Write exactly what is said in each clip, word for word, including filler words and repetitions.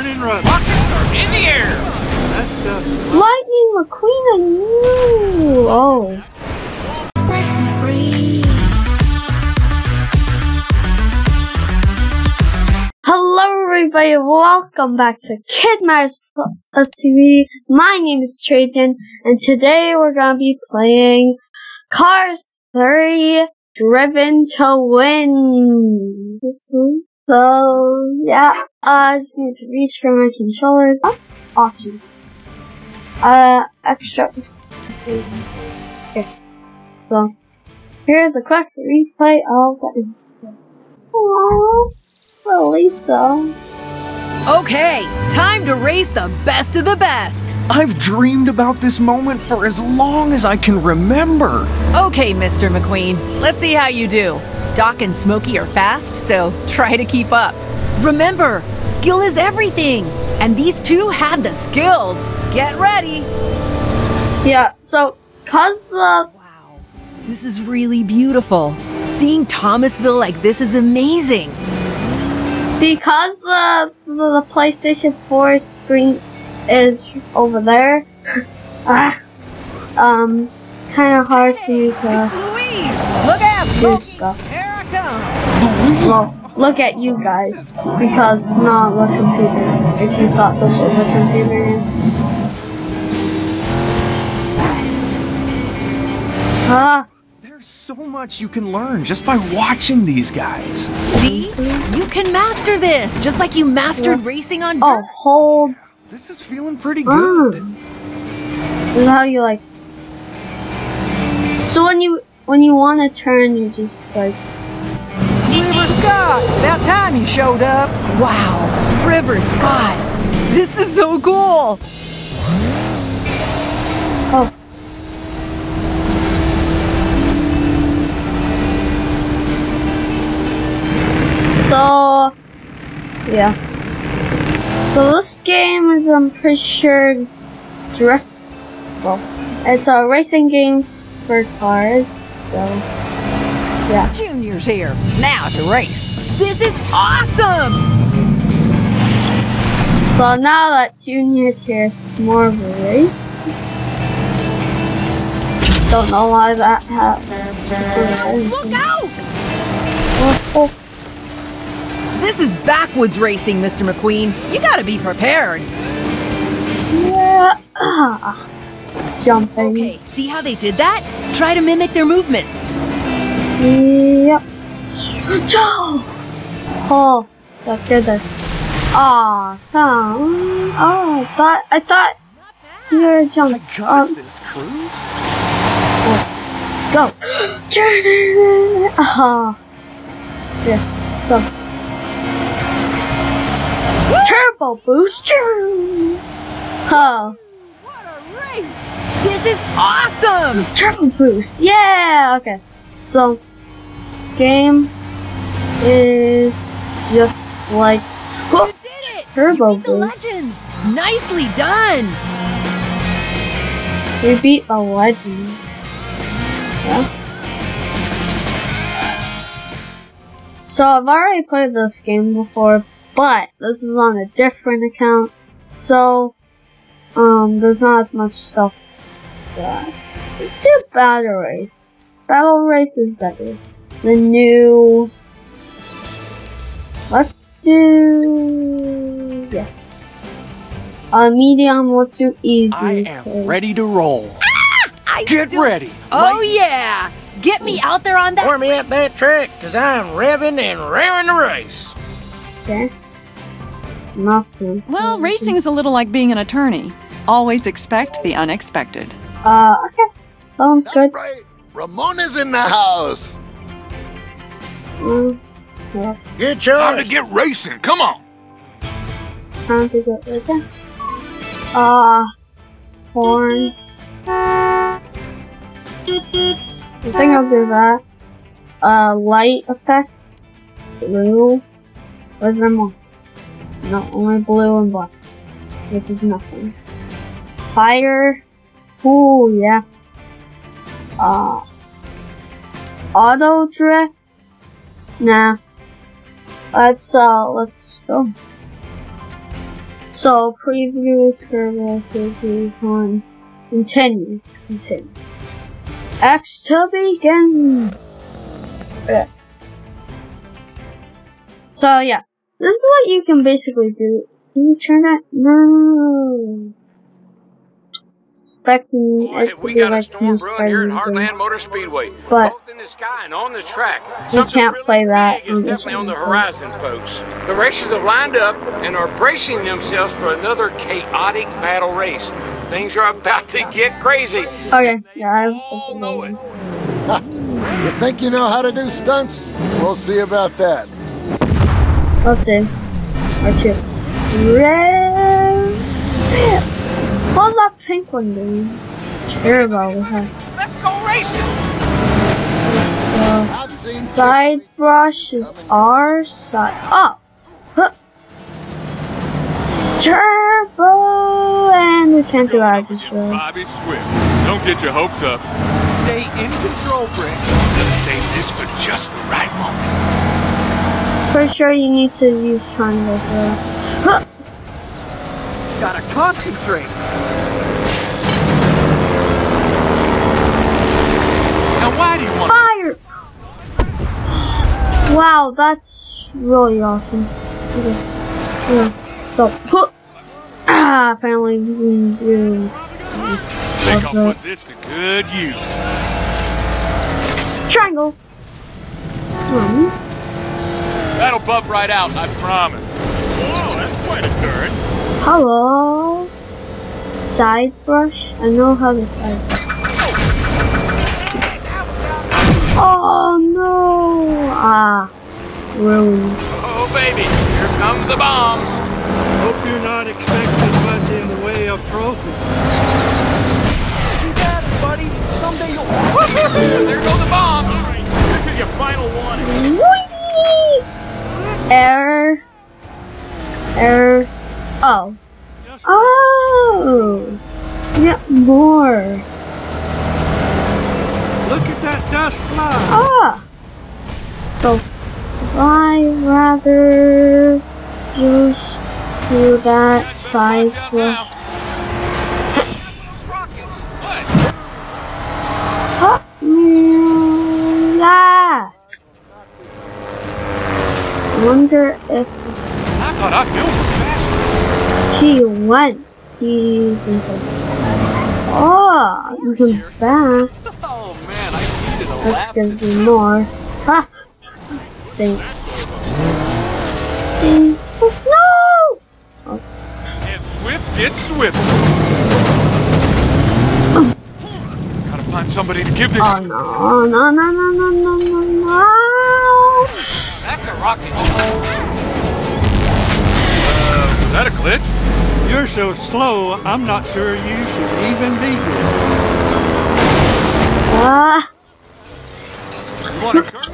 turn and run. Rockets are in the air. That's the Lightning McQueen and you. Oh. Set me free. Hello, everybody. Welcome back to KidMatters Plus T V. My name is Trajan, and today we're gonna be playing Cars three Driven to Win. This one. So, yeah, uh, I just need to reach for my controllers. Oh, options. Uh, extra. Okay. So, here's a quick replay of the intro. Aww, well, Lisa. Okay, time to race the best of the best. I've dreamed about this moment for as long as I can remember. Okay, Mister McQueen, let's see how you do. Doc and Smokey are fast, so try to keep up. Remember, skill is everything, and these two had the skills. Get ready. Yeah, so, cause the... Wow, this is really beautiful. Seeing Thomasville like this is amazing. Because the, the, the PlayStation four screen is over there, ah, um, it's kind of hard for you to... Look out, Smokey! Here I come! Well, look at you guys, because it's not a computer, if you thought this was a computer. Ah! There's so much you can learn just by watching these guys. See? You can master this, just like you mastered yeah. racing on dirt. Oh, hold. This is feeling pretty good. Mm. This is how you like... So when you... When you want to turn, you just like... River Scott! About time you showed up! Wow! River Scott! This is so cool! Oh. So... Yeah. So this game is, I'm pretty sure, it's direct... Well, it's a racing game for cars. So, yeah. Junior's here. Now it's a race. This is awesome! So now that Junior's here, it's more of a race. Don't know why that happens. Look out! Oh, oh. This is backwoods racing, Mister McQueen. You gotta be prepared. Yeah. Jumping. Okay, see how they did that? Try to mimic their movements. Yep. Oh, that's good then. Aw, oh, come. Oh, I thought, I thought you were jumping. I got um, this, Cruz. Oh, go. Jordan. Oh. Yeah, so. Turbo Boost. Oh. This is awesome! Turbo Boost, yeah! Okay, so this game is just like oh, you did it! Turbo you beat Boost. The legends. Nicely done! We beat the legends. Yeah. So I've already played this game before, but this is on a different account. So. Um, there's not as much stuff. Yeah. Let's do Battle Race. Battle Race is better. The new... Let's do... Yeah. Uh, medium, let's do easy. I am cause... ready to roll. Ah! I Get do... ready! Oh Light. yeah! Get me out there on that... Warm me up that track, because I'm revving and raring the race. Okay. Well, racing's a little like being an attorney. Always expect the unexpected. Uh, okay. Sounds That's good. Right. Ramona's in the house. Mm, yeah. Good choice. Time to get racing. Come on. Time to get racing. Ah, uh, horn. I think I'll do that. Uh, light effect. Blue. Where's my more? No, only blue and black, which is nothing. Fire. Ooh, yeah. Uh, auto drift. Nah. Let's uh, let's go. So preview turbo figure one. Continue. Continue. X to begin. Yeah. So yeah, this is what you can basically do. Can you turn that? No. Expecting Boy, it to we be got like a storm brewing here at Heartland Motor Speedway, but both in the sky and on the track. You can't really play that. It's definitely on the horizon, folks. The racers have lined up and are bracing themselves for another chaotic battle race. Things are about to get crazy. Okay, yeah, I know it. You think you know how to do stunts? We'll see about that. We'll see. Watch it. Red. What's that pink one doing? Turbo. Let's go racing. So, side brush is R side up. Huh. Turbo, and we can't do that this way. Bobby Swift, don't get your hopes up. Stay in control, Brick. Save this for just the right moment. For sure, you need to use triangle there. Huh. Gotta concentrate. Now why do you want fire? Wow, that's really awesome. Okay. Yeah. So, ah, apparently we do. Think I'll put this to good use. Triangle. Hmm. That'll buff right out, I promise. Whoa, that's quite a turn. Hello. Side brush. I know how to side brush. Oh no! Ah, ruined. Oh baby, here come the bombs. Hope you're not expecting much in the way of trophies. You got it, buddy. Someday you'll. There go the bombs. All right, this is your final warning. Whee! Error. Error. Oh. Oh! Yeah, more. Look at that dust fly. Ah! So, I rather just do that side brush. Help me that. I wonder if. I thought I knew. He went. He's in place. Oh, you can back. Oh man, I needed a lap. There's more. Ha! Thanks. Oh, no! Oh. And Swift gets Swift. Oh. Gotta find somebody to give this. Oh no! No! No! No! No! No! No! No! That's a rocket ship. Uh, was that a glitch? You're so slow, I'm not sure you should even be here. Ah! Uh, you want to curse?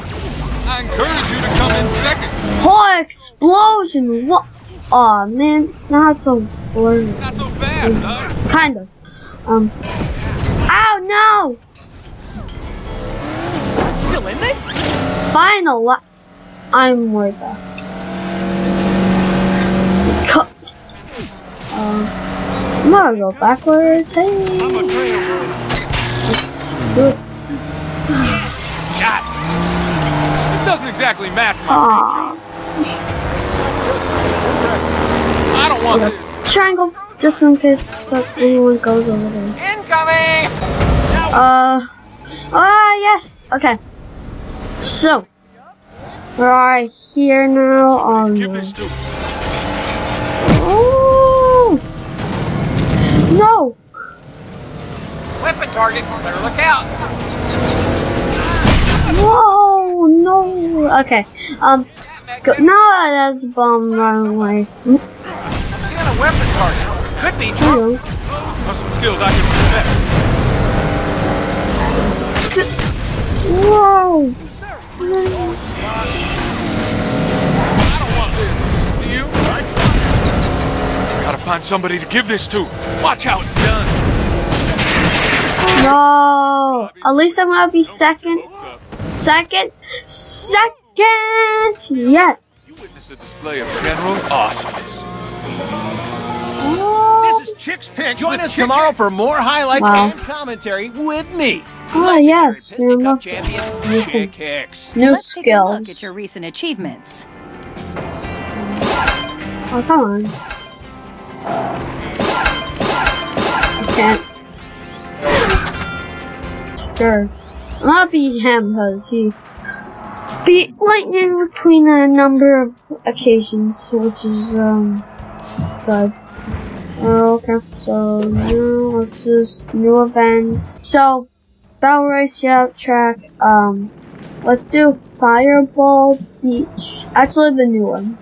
I encourage you to come in second. Whole explosion! What? Aw, oh, man. Not so boring. Not so fast, huh? Kind of. Um. Ow, no! Still in there? Final lap. I'm worried about it. Uh, I'm gonna go backwards. Hey, let's do it. God, this doesn't exactly match my job. I don't want this. Triangle, just in case anyone goes over there. Incoming. Uh, ah yes. Okay. So we're right here now. On No! Weapon target, better look out! Whoa, no! Okay, um, go, no, that's a bomb run away. I'm seeing a weapon target. Could be true. Those some skills I can respect. Whoa! I don't want this. Do you? Gotta find somebody to give this to. Watch how it's done. No. At least I'm gonna be second. Second. Second. Yes. You witness a display of general awesomeness. Chick's Picks. Join us Chick tomorrow for more highlights wow. and commentary with me. Ah, yes. New look. Chick Hicks. New Let's skills. Take a look at your recent achievements. Oh, come on. I can't. Sure. I'll beat him because he beat Lightning McQueen on a number of occasions, which is, um, good. Okay, so new, let's just new events. So, Battle Race, yeah, track, um, let's do Fireball Beach. Actually, the new one.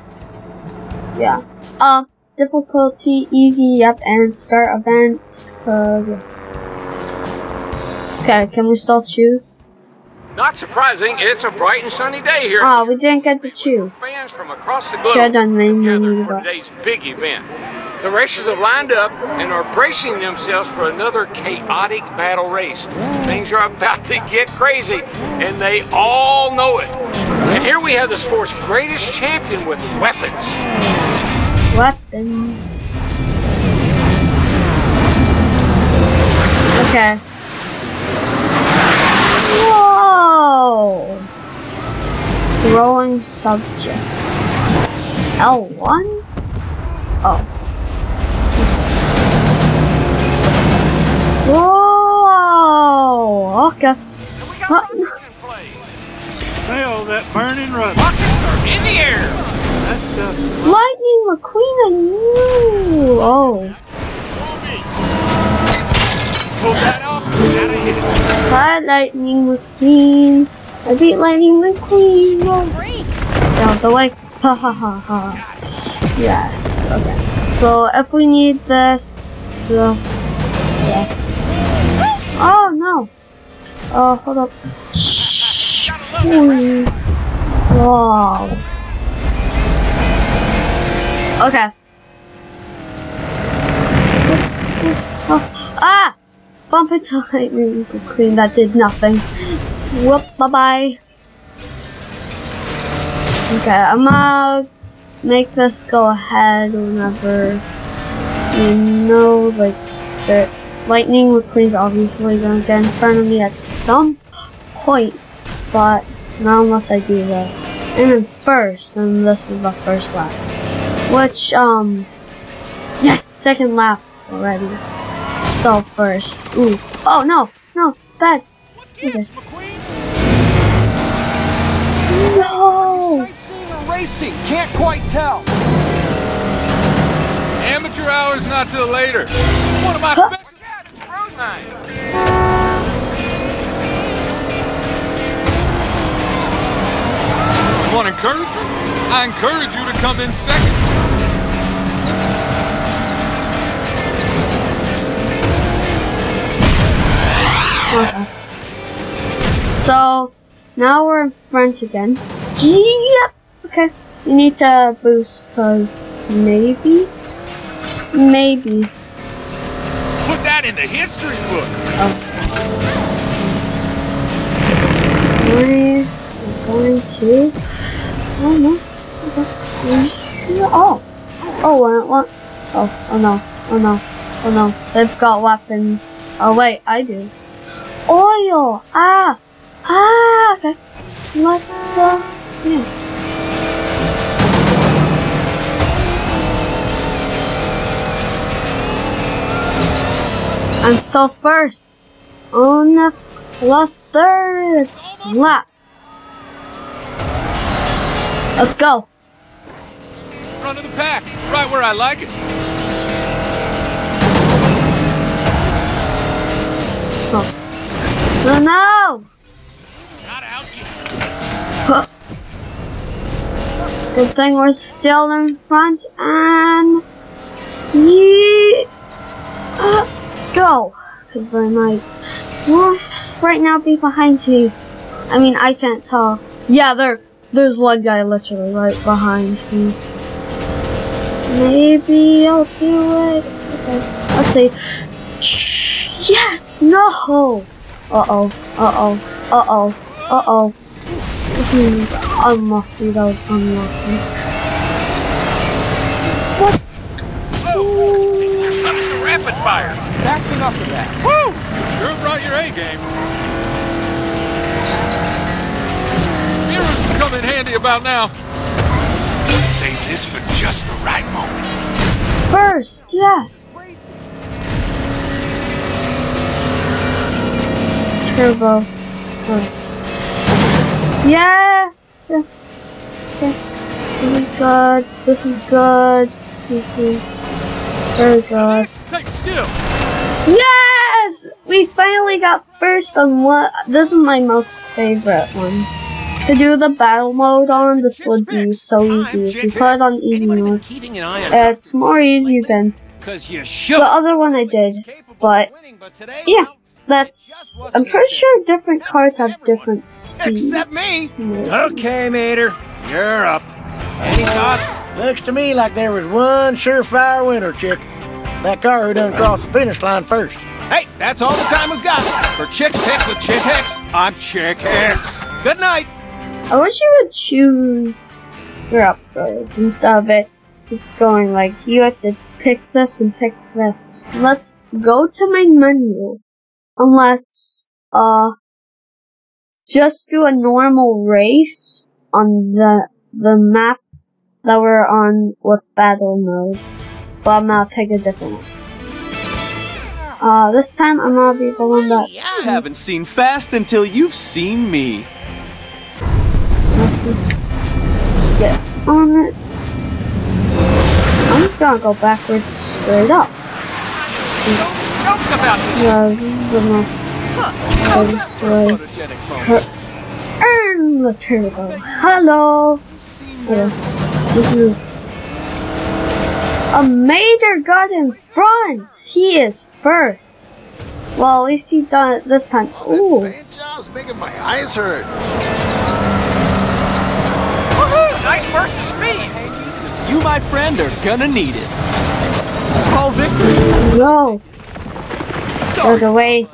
Yeah. Uh, difficulty, easy, yep, and start event. Uh, yeah. Okay, can we still choose? Not surprising, it's a bright and sunny day here. Oh, we didn't get to choose. Fans from across the globe together for today's big event. The racers have lined up and are bracing themselves for another chaotic battle race. Things are about to get crazy, and they all know it. And here we have the sport's greatest champion with weapons. Weapons. Okay. Whoa! Throwing subject. L one? Oh. Whoa! Okay. What? Smell that burning rubber. Rockets are in the air! Lightning McQueen and you! Oh. Pull that off, Hi, Lightning McQueen. I beat Lightning McQueen. Down the way. Ha ha ha ha. Yes, okay. So if we need this, uh, yeah. Oh no. Oh, uh, hold up. Shh. Wow. Okay. Oh. Ah! Bump into Lightning McQueen, that did nothing. Whoop, bye bye. Okay, I'm gonna make this go ahead whenever you know, like, the Lightning McQueen's obviously gonna get in front of me at some point, but not unless I do this. And then first, and this is the first lap. Which, um, yes, second lap already. So first. Ooh. Oh no, no, bad. What gives, McQueen? No. Sightseeing or racing? Can't quite tell. Amateur hours not till later. What am I huh? expecting? Yeah, it's road night. You want encouragement? I encourage you to come in second. Okay. So, now we're in French again. Yep! Okay. You need to boost, because maybe? Maybe. Put that in the history book! Oh. We're going to... I don't know. Oh! Oh, I don't want... Oh, oh no. Oh no. Oh no. They've got weapons. Oh wait, I do. Oil! Ah! Ah! Okay. Let's, uh, yeah. I'm still first on the third lap. Let's go. Front of the pack, right where I like it. Oh. No, no! Not out yet. Huh. Good thing we're still in front and ye uh, go, because I might we'll right now be behind you. I mean, I can't tell. Yeah, there, there's one guy literally right behind me. Maybe I'll do it. Okay, let's see. Yes, no. Uh-oh, uh-oh, uh-oh, uh-oh. This is unlucky, that was unlucky. What? Whoa. Ooh. fire. That's enough of that. Woo! You sure brought your A game. Mirrors will come in handy about now. Save this for just the right moment. First, yes. Turbo. Oh. Yeah. Yeah. Yeah. This is good. This is good. This is very good. Take skill. Yes! We finally got first on what? This is my most favorite one. To do the battle mode on this would be so easy. If you put it on easy mode, it's more easy than the other one I did. But yeah, that's. I'm pretty sure different cars have different speeds. Except me. Okay, Mater, you're up. Any thoughts? Looks to me like there was one surefire winner, Chick. That car who done crossed the finish line first. Hey, that's all the time we've got. For Chick Hicks with Chick Hicks, I'm Chick Hicks. Good night. I wish you would choose your upgrades instead of it just going like, you have to pick this and pick this. Let's go to my menu. And let's, uh, just do a normal race on the, the map that we're on with battle mode, but I'm gonna pick a different one. Uh, this time I'm gonna be the one that... I haven't seen fast until you've seen me. Let's just get on it. I'm just gonna go backwards straight up. Yeah, this is the most... This way. Turn the turbo. Hello! Yeah. This is a Mater got in front. He is first. Well, at least he done it this time. Ooh. That job's making my eyes hurt. Woohoo! Nice burst of speed. You, my friend, are gonna need it. Small victory. No. Go the way.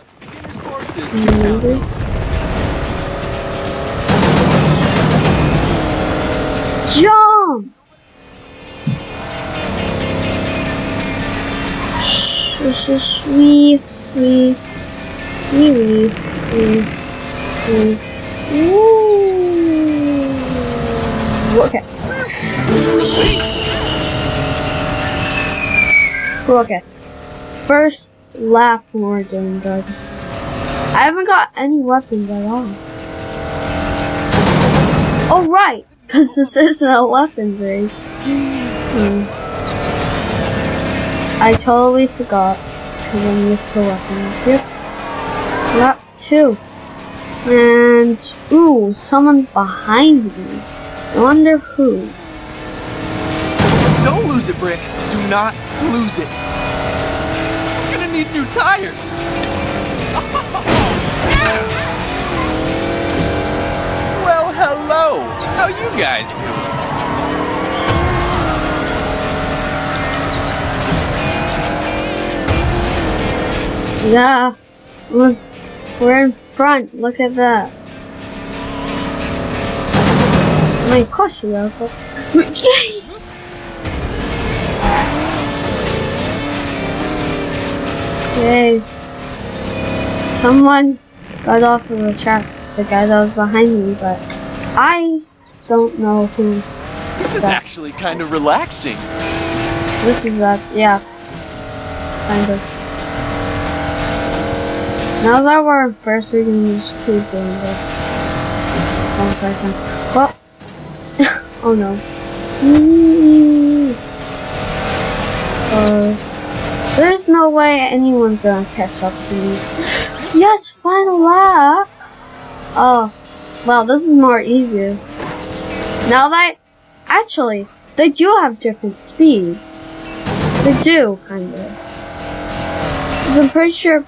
Jump. This is wee, wee, wee, wee, wee, wee, woo. Okay. Okay. First lap we're doing good. I haven't got any weapons at all. Oh right, because this isn't a weapons race. Hmm. I totally forgot because I missed the weapons. Yes. Lap two. And ooh, someone's behind me. I wonder who. Don't lose it, Brick. Do not lose it. We're gonna need new tires. Oh, yeah. Well, hello. How you guys doing? Yeah, look, we're in front, look at that. My gosh, we are. Okay. Someone got off of the track, the guy that was behind me, but I don't know who. This is actually kind of relaxing. This is actually, yeah, kind of. Now that we're in first, we can just keep doing this. Oh, sorry, sorry. Well, oh no. Mm-hmm. uh, there's no way anyone's gonna catch up to me. Yes, final lap. Oh, wow, this is more easier. Now that actually they do have different speeds. They do kind of. I'm pretty sure.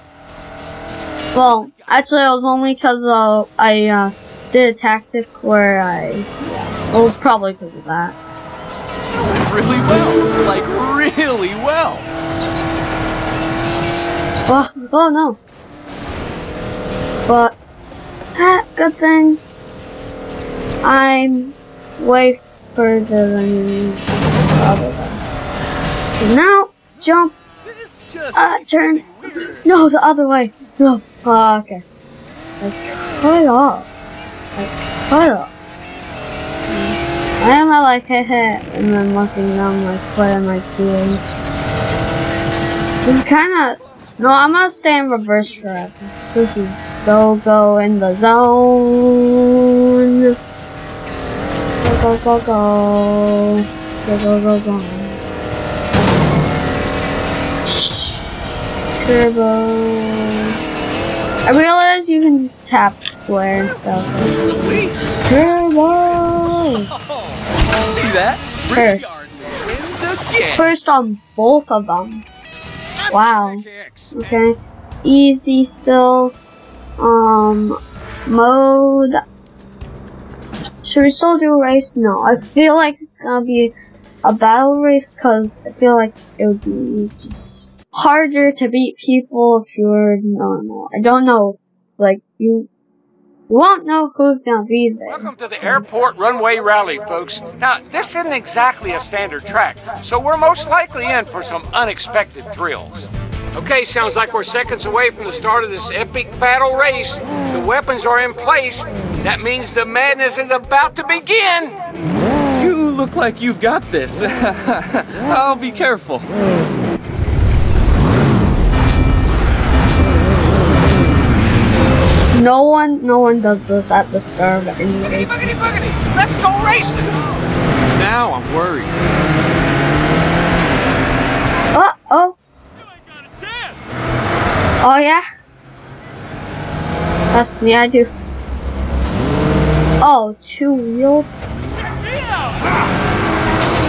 Well, actually, it was only because uh, I uh, did a tactic where I. Yeah. It was probably because of that. You went really well, like really well. Oh, oh no! But ah, good thing I'm way further than the other guys. So now jump. just uh, turn. No, the other way. No. Oh, okay. Like, cut off. Like, cut off. Why am I like, heh heh, and then looking down like, what am I doing? This is kind of... No, I'm gonna stay in reverse forever. This is go, go in the zone. Go, go, go, go. Go, go, go, go. Turbo. I realize you can just tap square and stuff. Turbo! See that? First. First on both of them. Wow. Okay. Easy still. Um, mode. Should we still do a race? No. I feel like it's gonna be a battle race because I feel like it would be just harder to beat people if you're normal. I don't know. Like, you won't know who's gonna be there. Welcome to the airport runway rally, folks. Now, this isn't exactly a standard track, so we're most likely in for some unexpected thrills. Okay, sounds like we're seconds away from the start of this epic battle race. The weapons are in place. That means the madness is about to begin. You look like you've got this. I'll be careful. No one, no one does this at the start of any race. Boogity, boogity, let's go racing! Now I'm worried. Uh oh. Oh yeah. That's me. I do. Oh, two wheel.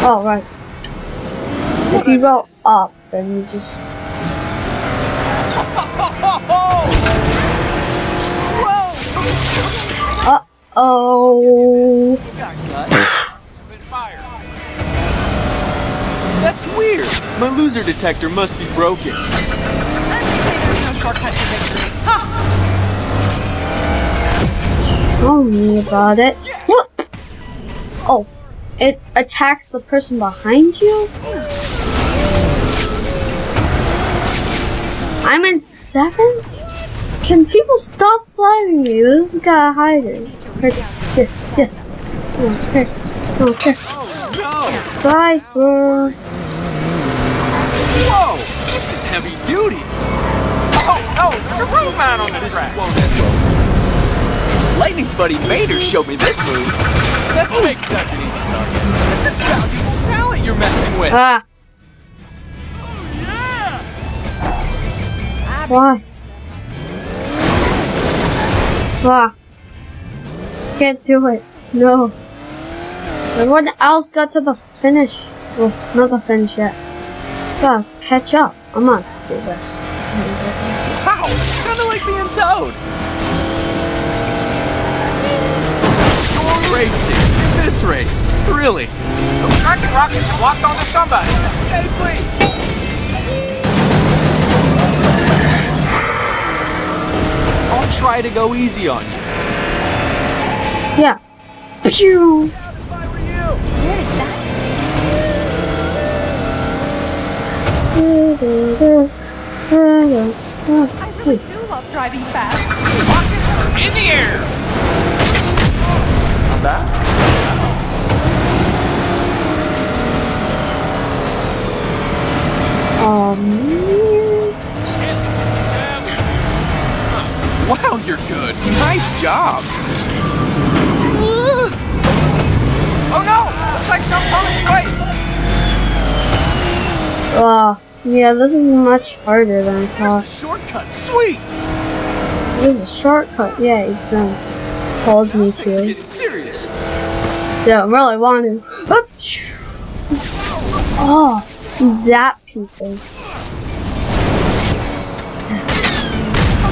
Oh right. If you go up, then you just. Oh. That's weird. My loser detector must be broken. Tell me about it. What? Oh, it attacks the person behind you? I'm in seven? Can people stop slamming me? This guy hiding. Yes, yes. Okay, okay. Cypher. Whoa! This is heavy duty. Oh, oh, there's a road mine on the track. Lightning's buddy Vader showed me this move. That makes that easy. This is valuable talent you're messing with. Ah. Oh yeah. Why? Ah, can't do it. No. Everyone else got to the finish. Well, not the finish yet. Gotta catch up. I'm not gonna do this. Wow, it's kinda like being towed. Racing. This race. Really. The rocket rockets walked onto somebody. Hey, please. Try to go easy on you. Yeah. Pew. I really do love driving fast. Rockets are in the air. Not bad. Um. Wow, you're good. Nice job. Oh no! Looks like something on its way. Oh, yeah, this is much harder than I thought. There's a shortcut, sweet. There's a shortcut. Yeah, it um, told me to. Yeah, I really want to. Oh, you zap people.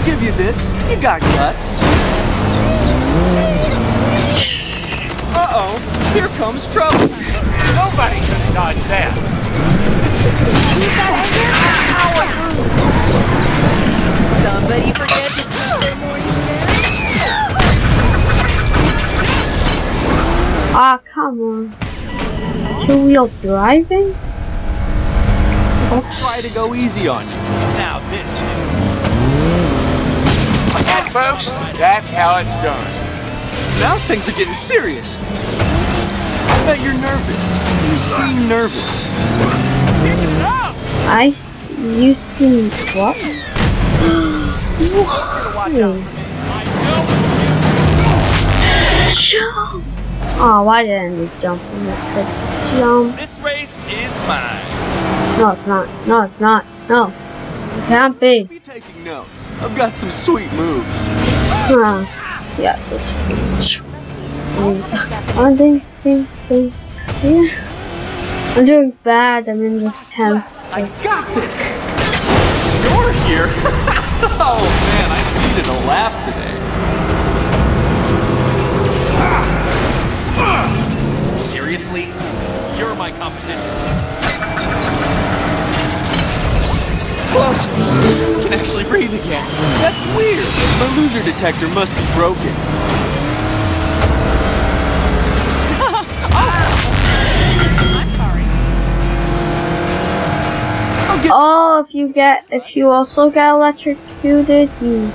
Give you this. You got guts. Uh-oh. Here comes trouble. Nobody could dodge that. Somebody forget to do their morning. Ah, come on. Two-wheel driving? Try to go easy on you. Now this. And folks, that's how it's done. Now things are getting serious. I bet you're nervous. You seem nervous. I. S you seem what? Jump! Oh, why didn't we jump? It said jump. This race is mine. No, it's not. No, it's not. No, it can't be. Be taking notes. I've got some sweet moves. Huh. Yeah. I'm doing, doing, doing. Yeah. I'm doing bad. I'm in the tenth. I got this. You're here. Oh man, I needed a lap today. Seriously, you're my competition. Close. I can actually breathe again. That's weird. My loser detector must be broken. Oh. I'm sorry. Oh, if you get, if you also get electrocuted, you,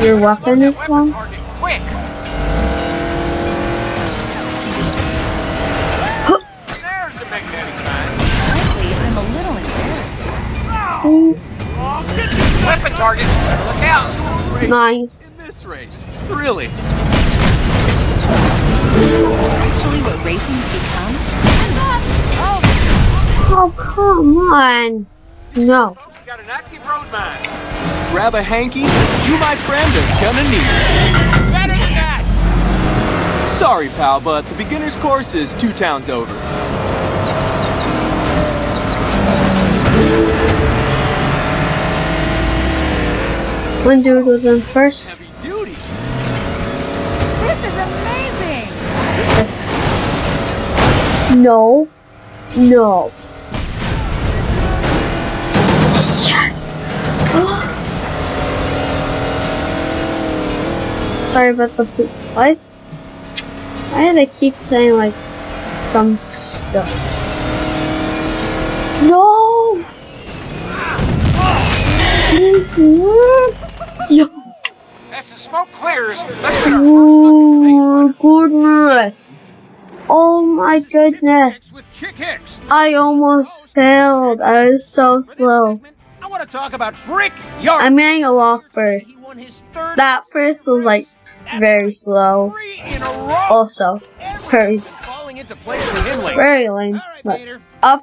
your weapon is gone. Quick! There's a magnetic mine. Frankly, I'm a little embarrassed. Weapon target, look out! Nine. In this race, really? Actually, what racing's become? Oh, come on! No. You got an active road mine. Grab a hanky. You, my friend, are gonna need it. Better than that. Sorry, pal, but the beginner's course is two towns over. One dude goes in first. Heavy duty. This is amazing. No. No. Yes. Sorry about the poop. What? Why do they keep saying like some stuff? No. Please no. Yo. As the smoke clears, let's get our oh, first look at goodness. Oh my goodness. I almost failed. I was so slow. I want to talk about Brick. I'm getting a lot first. That first was like very slow. Also, very, very lame. But up.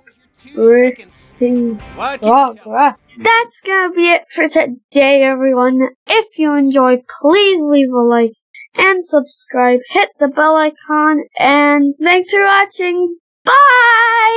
That's gonna be it for today, everyone. If you enjoyed, please leave a like and subscribe, hit the bell icon, and thanks for watching. Bye!